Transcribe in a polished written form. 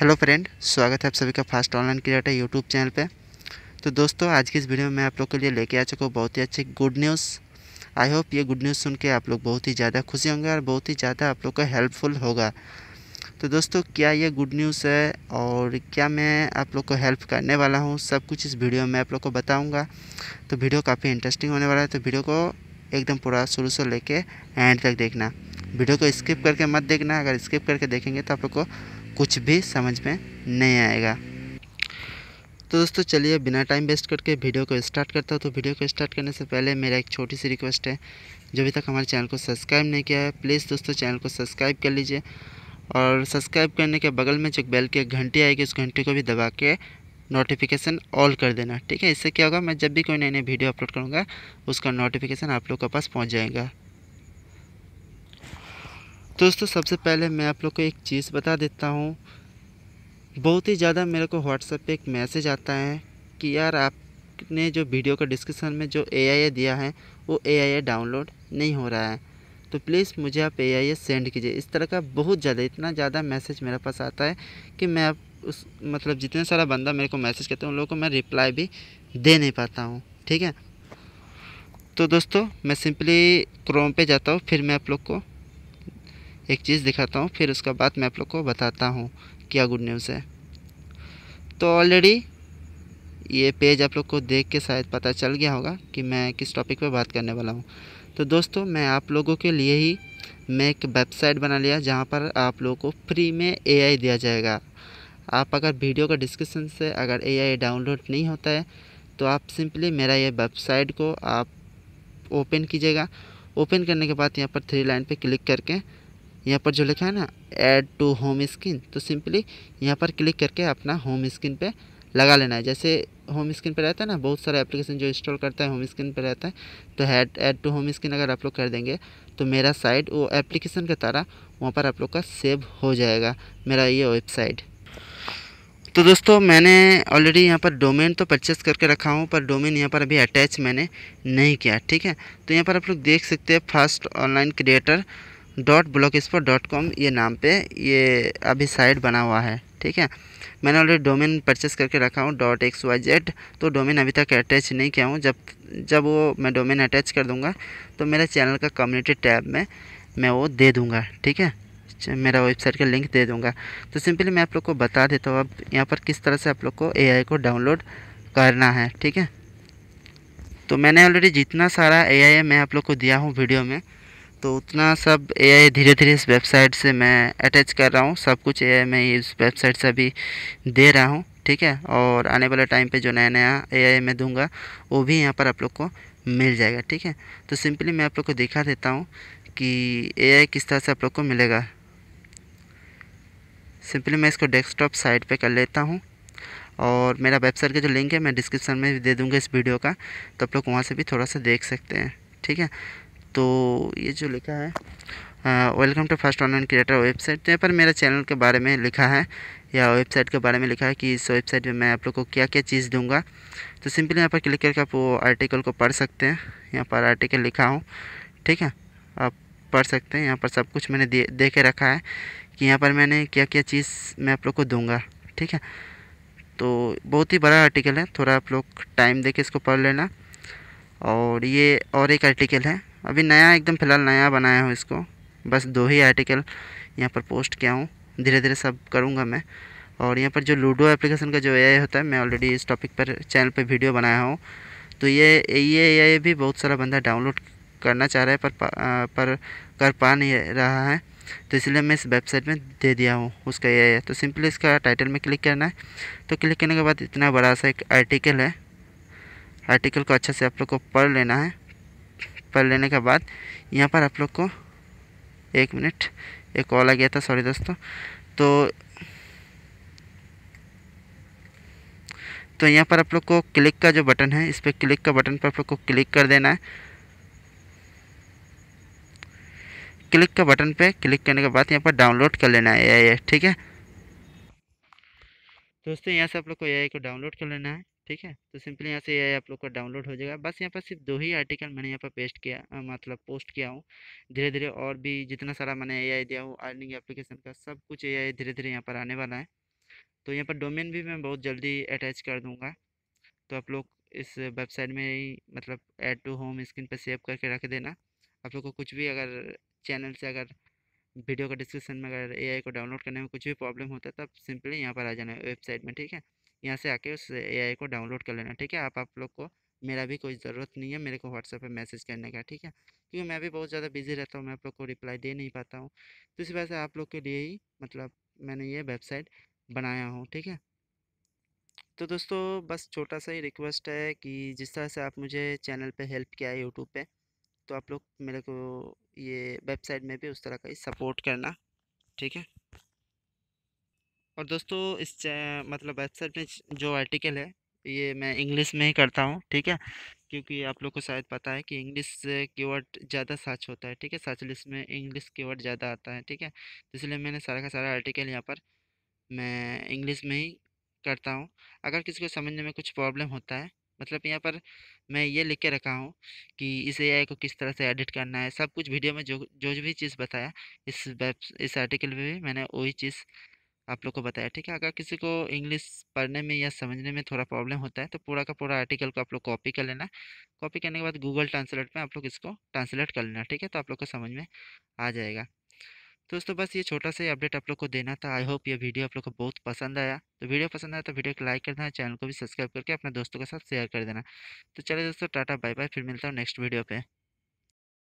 Hello friend, स्वागत है आप सभी का first online creator YouTube channel पे। तो दोस्तों, आज की इस वीडियो में मैं आप लोग के लिए लेके आ चुका हूँ बहुत ही अच्छी गुड न्यूज़। आई होप ये गुड न्यूज़ सुन के आप लोग बहुत ही ज़्यादा खुशी होंगे और बहुत ही ज़्यादा आप लोग का हेल्पफुल होगा। तो दोस्तों, क्या ये गुड न्यूज़ है और क्या मैं आप लोग को हेल्प करने वाला हूँ, सब कुछ इस वीडियो में आप लोग को बताऊँगा। तो वीडियो काफ़ी इंटरेस्टिंग होने वाला है, तो वीडियो को एकदम पूरा शुरू से लेके एंड तक देखना। वीडियो को स्किप करके मत देखना, अगर स्किप करके देखेंगे तो आप लोग को कुछ भी समझ में नहीं आएगा। तो दोस्तों, चलिए बिना टाइम वेस्ट करके वीडियो को स्टार्ट करता हूँ। तो वीडियो को स्टार्ट करने से पहले मेरा एक छोटी सी रिक्वेस्ट है, जो अभी तक हमारे चैनल को सब्सक्राइब नहीं किया है, प्लीज़ दोस्तों चैनल को सब्सक्राइब कर लीजिए। और सब्सक्राइब करने के बगल में जो बेल की एक घंटी आएगी, उस घंटी को भी दबा के नोटिफिकेशन ऑल कर देना, ठीक है। इससे क्या होगा, मैं जब भी कोई नई नई वीडियो अपलोड करूँगा उसका नोटिफिकेशन आप लोग के पास पहुँच जाएगा। तो दोस्तों, सबसे पहले मैं आप लोग को एक चीज़ बता देता हूँ। बहुत ही ज़्यादा मेरे को व्हाट्सएप पे एक मैसेज आता है कि यार, आपने जो वीडियो का डिस्क्रिप्शन में जो AIA दिया है वो AIA डाउनलोड नहीं हो रहा है, तो प्लीज़ मुझे आप AIA सेंड कीजिए। इस तरह का बहुत ज़्यादा, इतना ज़्यादा मैसेज मेरे पास आता है कि मैं आप उस मतलब जितने सारा बंदा मेरे को मैसेज करते हैं उन लोगों को मैं रिप्लाई भी दे नहीं पाता हूँ, ठीक है। तो दोस्तों, मैं सिंपली क्रोम पे जाता हूँ, फिर मैं आप लोग को एक चीज़ दिखाता हूँ, फिर उसके बाद मैं आप लोग को बताता हूँ क्या गुड न्यूज़ है। तो ऑलरेडी ये पेज आप लोग को देख के शायद पता चल गया होगा कि मैं किस टॉपिक पे बात करने वाला हूँ। तो दोस्तों, मैं आप लोगों के लिए ही मैं एक वेबसाइट बना लिया, जहाँ पर आप लोगों को फ्री में AI दिया जाएगा। आप अगर वीडियो का डिस्क्रिप्शन से अगर AI डाउनलोड नहीं होता है तो आप सिंपली मेरा ये वेबसाइट को आप ओपन कीजिएगा। ओपन करने के बाद यहाँ पर 3 लाइन पे क्लिक करके यहाँ पर जो लिखा है ना ऐड टू होम स्क्रीन, तो सिंपली यहाँ पर क्लिक करके अपना होम स्क्रीन पे लगा लेना है। जैसे होम स्क्रीन पे रहता है ना, बहुत सारे एप्लीकेशन जो इंस्टॉल करता है होम स्क्रीन पे रहता है, तो ऐड टू होम स्क्रीन अगर आप लोग कर देंगे तो मेरा साइट वो एप्लीकेशन का तारा वहाँ पर आप लोग का सेव हो जाएगा, मेरा ये वेबसाइट। तो दोस्तों, मैंने ऑलरेडी यहाँ पर डोमेन तो परचेस करके रखा हूँ, पर डोमेन यहाँ पर अभी अटैच मैंने नहीं किया, ठीक है। तो यहाँ पर आप लोग देख सकते हैं firstonlinecreator.blogspot.com ये नाम पे ये अभी साइट बना हुआ है, ठीक है। मैंने ऑलरेडी डोमेन परचेस करके रखा हूँ .xyz, तो डोमेन अभी तक अटैच नहीं किया हूँ। जब वो मैं डोमेन अटैच कर दूँगा तो मेरे चैनल का कम्युनिटी टैब में मैं वो दे दूँगा, ठीक है, मेरा वेबसाइट का लिंक दे दूंगा। तो सिंपली मैं आप लोग को बता देता हूँ अब यहाँ पर किस तरह से आप लोग को AI को डाउनलोड करना है, ठीक है। तो मैंने ऑलरेडी जितना सारा AI मैं आप लोग को दिया हूँ वीडियो में, तो उतना सब AI धीरे धीरे इस वेबसाइट से मैं अटैच कर रहा हूँ। सब कुछ AI मैं इस वेबसाइट से अभी दे रहा हूँ, ठीक है। और आने वाले टाइम पर जो नया नया AI मैं दूँगा वो भी यहाँ पर आप लोग को मिल जाएगा, ठीक है। तो सिंपली मैं आप लोग को दिखा देता हूँ कि AI किस तरह से आप लोग को मिलेगा। सिंपली मैं इसको डेस्कटॉप साइट पे कर लेता हूँ, और मेरा वेबसाइट का जो लिंक है मैं डिस्क्रिप्शन में भी दे दूँगा इस वीडियो का, तो आप लोग वहाँ से भी थोड़ा सा देख सकते हैं, ठीक है। तो ये जो लिखा है welcome to first online creator website, तो यहाँ पर मेरा चैनल के बारे में लिखा है या वेबसाइट के बारे में लिखा है कि इस वेबसाइट में मैं आप लोग को क्या क्या चीज़ दूँगा। तो सिंपली यहाँ पर क्लिक करके आप वो आर्टिकल को पढ़ सकते हैं, यहाँ पर आर्टिकल लिखा हूँ, ठीक है, आप पढ़ सकते हैं। यहाँ पर सब कुछ मैंने दे के रखा है कि यहाँ पर मैंने क्या क्या चीज़ मैं आप लोग को दूंगा, ठीक है। तो बहुत ही बड़ा आर्टिकल है, थोड़ा आप लोग टाइम दे के इसको पढ़ लेना। और ये और एक आर्टिकल है, अभी नया एकदम फ़िलहाल नया बनाया हूँ इसको, बस 2 ही आर्टिकल यहाँ पर पोस्ट किया हूँ, धीरे धीरे सब करूँगा मैं। और यहाँ पर जो लूडो एप्लीकेशन का जो AI होता है, मैं ऑलरेडी इस टॉपिक पर चैनल पर वीडियो बनाया हूँ। तो ये AI भी बहुत सारा बंदा डाउनलोड करना चाह रहा है पर कर पा नहीं रहा है, तो इसलिए मैं इस वेबसाइट में दे दिया हूँ उसका AI। तो सिंपली इसका टाइटल में क्लिक करना है, तो क्लिक करने के बाद इतना बड़ा सा एक आर्टिकल है, आर्टिकल को अच्छे से आप लोग को पढ़ लेना है। पढ़ लेने के बाद यहाँ पर आप लोग को 1 मिनट, एक कॉल आ गया था, सॉरी दोस्तों। तो यहाँ पर आप लोग को क्लिक का जो बटन है, इस पर क्लिक का बटन पर आप लोग को क्लिक कर देना है। क्लिक का बटन पे क्लिक करने के बाद यहाँ पर डाउनलोड कर लेना है AI, ठीक है। दोस्तों, यहाँ से आप लोग को AI को डाउनलोड कर लेना है, ठीक है। तो सिंपली यहाँ से AI आप लोग का डाउनलोड हो जाएगा। बस यहाँ पर सिर्फ 2 ही आर्टिकल मैंने यहाँ पर पोस्ट किया हूँ। धीरे धीरे और भी जितना सारा मैंने AI दिया हूँ, अर्निंग एप्लीकेशन का सब कुछ AI धीरे धीरे यहाँ पर आने वाला है। तो यहाँ पर डोमेन भी मैं बहुत जल्दी अटैच कर दूँगा। तो आप लोग इस वेबसाइट में ही मतलब ऐड टू होम स्क्रीन पर सेव करके रख देना। आप लोग को कुछ भी अगर चैनल से अगर वीडियो का डिस्क्रिप्शन में अगर एआई को डाउनलोड करने में कुछ भी प्रॉब्लम होता है तो आप सिंपली यहाँ पर आ जाना वेबसाइट में, ठीक है। यहाँ से आके उस एआई को डाउनलोड कर लेना, ठीक है। आप लोग को मेरा भी कोई ज़रूरत नहीं है मेरे को व्हाट्सएप पर मैसेज करने का, ठीक है, क्योंकि मैं भी बहुत ज़्यादा बिजी रहता हूँ, मैं आप लोग को रिप्लाई दे नहीं पाता हूँ। तो इसी वजह से आप लोग के लिए ही मतलब मैंने ये वेबसाइट बनाया हूँ, ठीक है। तो दोस्तों बस छोटा सा ही रिक्वेस्ट है कि जिस तरह से आप मुझे चैनल पे हेल्प किया है यूट्यूब पे, तो आप लोग मेरे को ये वेबसाइट में भी उस तरह का ही सपोर्ट करना, ठीक है। और दोस्तों इस मतलब वेबसाइट में जो आर्टिकल है ये मैं इंग्लिश में ही करता हूँ, ठीक है, क्योंकि आप लोग को शायद पता है कि इंग्लिश कीवर्ड ज़्यादा सर्च होता है, ठीक है, सर्च लिस्ट में इंग्लिश कीवर्ड ज़्यादा आता है, ठीक है। इसलिए मैंने सारा का सारा आर्टिकल यहाँ पर मैं इंग्लिश में ही करता हूँ। अगर किसी को समझने में कुछ प्रॉब्लम होता है, मतलब यहाँ पर मैं ये लिख के रखा हूँ कि इस एआई को किस तरह से एडिट करना है, सब कुछ वीडियो में जो भी चीज़ बताया इस आर्टिकल में भी मैंने वही चीज़ आप लोग को बताया, ठीक है। अगर किसी को इंग्लिश पढ़ने में या समझने में थोड़ा प्रॉब्लम होता है तो पूरा का पूरा आर्टिकल को आप लोग कॉपी कर लेना। कॉपी करने के बाद गूगल ट्रांसलेट में आप लोग इसको ट्रांसलेट कर लेना, ठीक है, तो आप लोग को समझ में आ जाएगा। दोस्तों बस ये छोटा सा अपडेट आप लोग को देना था। आई होप ये वीडियो आप लोग को बहुत पसंद आया। तो वीडियो पसंद आया तो वीडियो को लाइक कर देना, चैनल को भी सब्सक्राइब करके अपने दोस्तों के साथ शेयर कर देना। तो चलिए दोस्तों, टाटा बाय बाय, फिर मिलता हूँ नेक्स्ट वीडियो पे।